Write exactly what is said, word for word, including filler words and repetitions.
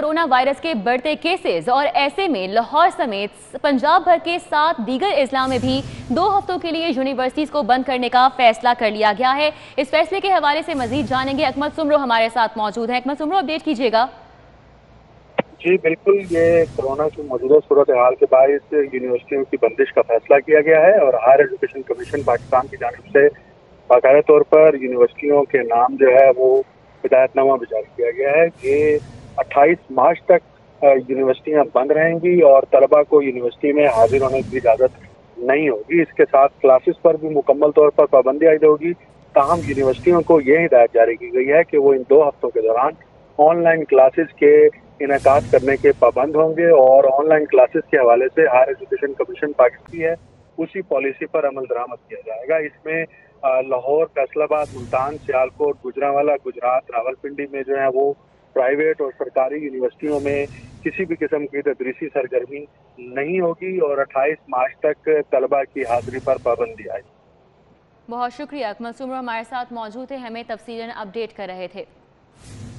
Corona virus के बढ़ते cases और ऐसे में लाहौर समेत पंजाब भर के साथ दीगर इजला में भी दो हफ्तों के लिए यूनिवर्सिटीज को बंद करने का फैसला कर लिया गया है। इस फैसले के हवाले से मजीद जानेंगे, अकमल सुमरो हमारे साथ मौजूद है। अकमल सुमरो, अपडेट कीजिएगा। जी बिल्कुल, ये कोरोना की मौजूदा सूरत हाल के बायस यूनिवर्सिटियों की बंदिश का फैसला किया गया है और हायर एजुकेशन कमीशन पाकिस्तान की जानिब से बाकायदा तौर पर यूनिवर्सिटियों के नाम जो है वो हिदायतनामा भी जारी किया गया है। ये अट्ठाईस मार्च तक यूनिवर्सिटियां बंद रहेंगी और तलबा को यूनिवर्सिटी में हाजिर होने की इजाज़त नहीं होगी। इसके साथ क्लासेस पर भी मुकम्मल तौर पर पाबंदी आयद होगी। ताहम यूनिवर्सिटियों को यह हिदायत जारी की गई है कि वो इन दो हफ्तों के दौरान ऑनलाइन क्लासेस के इनकास करने के पाबंद होंगे और ऑनलाइन क्लासेस के हवाले से हायर एजुकेशन कमीशन पाकिस्तान है उसी पॉलिसी पर अमल दरामद किया जाएगा। इसमें लाहौर, फैसलाबाद, मुल्तान, सियालकोट, गुजरांवाला, गुजरात, रावलपिंडी में जो है वो प्राइवेट और सरकारी यूनिवर्सिटियों में किसी भी किस्म की तदरीसी सरगर्मी नहीं होगी और अट्ठाईस मार्च तक तलबा की हाजिरी पर पाबंदी आएगी। बहुत शुक्रिया, अकमल सुमरो हमारे साथ मौजूद थे, हमें तफसीलन अपडेट कर रहे थे।